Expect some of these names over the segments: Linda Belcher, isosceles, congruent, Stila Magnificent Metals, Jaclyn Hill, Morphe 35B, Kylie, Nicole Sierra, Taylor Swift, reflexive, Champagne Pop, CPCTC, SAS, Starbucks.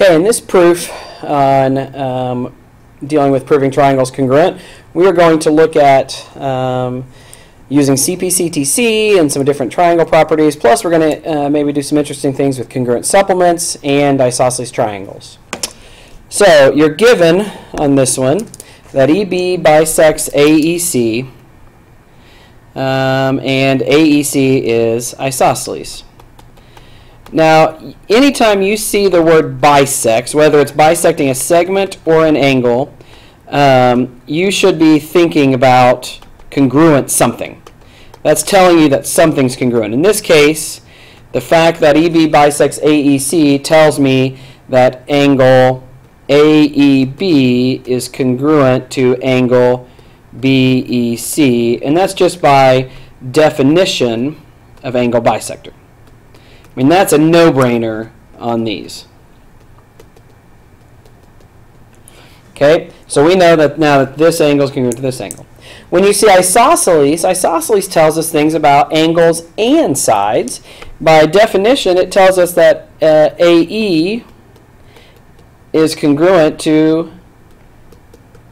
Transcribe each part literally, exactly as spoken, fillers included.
Okay, in this proof on um, dealing with proving triangles congruent, we are going to look at um, using C P C T C and some different triangle properties, plus we're going to uh, maybe do some interesting things with congruent supplements and isosceles triangles. So you're given on this one that E B bisects A E C, um, and A E C is isosceles. Now, anytime you see the word bisects, whether it's bisecting a segment or an angle, um, you should be thinking about congruent something. That's telling you that something's congruent. In this case, the fact that E B bisects A E C tells me that angle A E B is congruent to angle B E C, and that's just by definition of angle bisector. I mean, that's a no-brainer on these. Okay, so we know that now that this angle is congruent to this angle. When you see isosceles, isosceles tells us things about angles and sides. By definition, it tells us that uh, A E is congruent to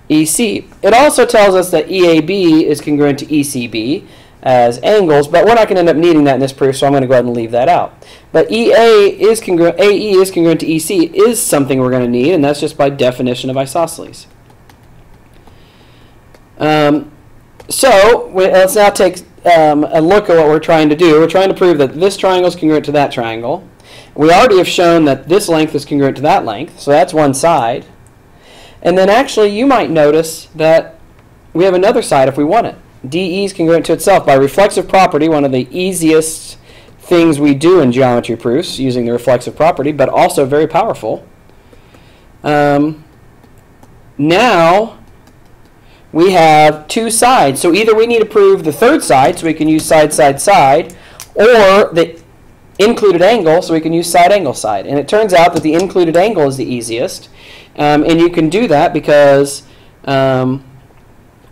E C. It also tells us that E A B is congruent to E C B as angles, but we're not going to end up needing that in this proof, so I'm going to go ahead and leave that out. But E A is congruent, A E is congruent to E C is something we're going to need, and that's just by definition of isosceles. Um, so we, let's now take um, a look at what we're trying to do. We're trying to prove that this triangle is congruent to that triangle. We already have shown that this length is congruent to that length, so that's one side. And then actually you might notice that we have another side if we want it. D E is congruent to itself by reflexive property, one of the easiest things we do in geometry proofs, using the reflexive property, but also very powerful. Um, now we have two sides, so either we need to prove the third side, so we can use side, side, side, or the included angle, so we can use side, angle, side. And it turns out that the included angle is the easiest, um, and you can do that because um,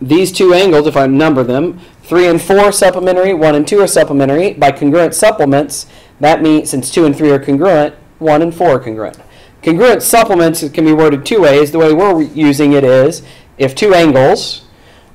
these two angles, if I number them, three and four are supplementary, one and two are supplementary. By congruent supplements, that means since two and three are congruent, one and four are congruent. Congruent supplements can be worded two ways. The way we're using it is if two angles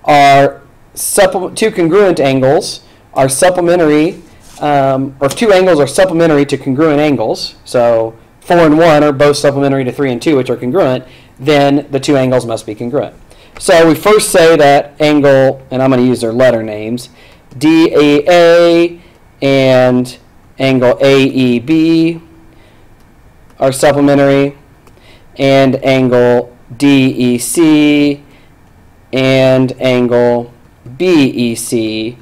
are two congruent angles are supplementary, um, or if two angles are supplementary to congruent angles, so four and one are both supplementary to three and two, which are congruent, then the two angles must be congruent. So we first say that angle, and I'm going to use their letter names, D A A and angle A E B are supplementary, and angle D E C and angle B E C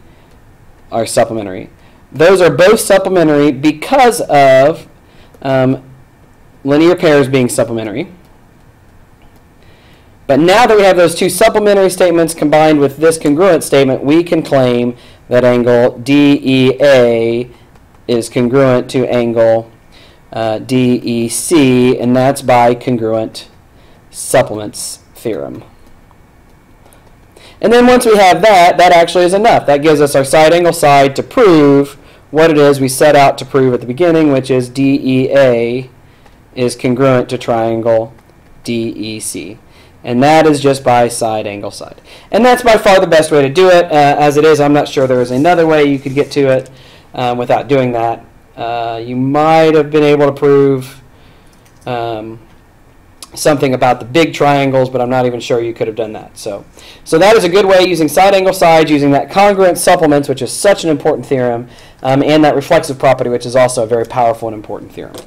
are supplementary. Those are both supplementary because of um, linear pairs being supplementary. But now that we have those two supplementary statements combined with this congruent statement, we can claim that angle D E A is congruent to angle uh, D E C, and that's by congruent supplements theorem. And then once we have that, that actually is enough. That gives us our side, angle, side to prove what it is we set out to prove at the beginning, which is D E A is congruent to triangle D E C. And that is just by side, angle, side. And that's by far the best way to do it. Uh, as it is, I'm not sure there is another way you could get to it um, without doing that. Uh, you might have been able to prove um, something about the big triangles, but I'm not even sure you could have done that. So, so that is a good way, using side, angle, side, using that congruent supplements, which is such an important theorem, um, and that reflexive property, which is also a very powerful and important theorem.